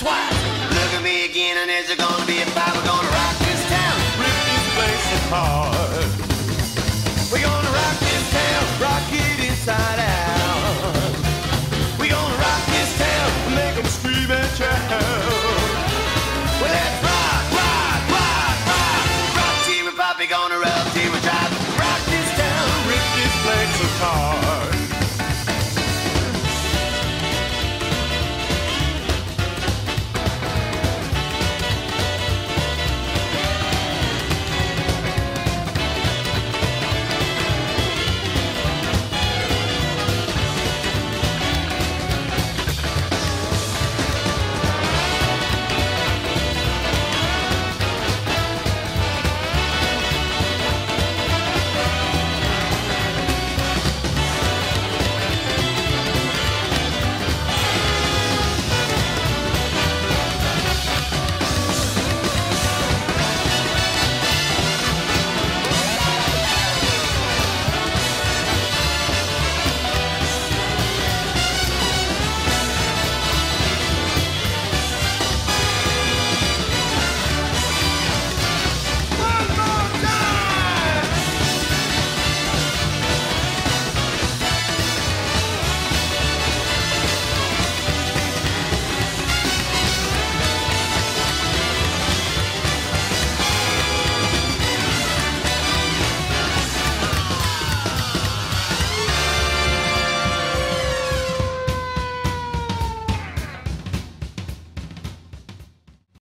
twice. Look at me again, and there's gonna be a fight. We're gonna rock this town, rip this place apart. We're gonna rock this town, rock it inside out.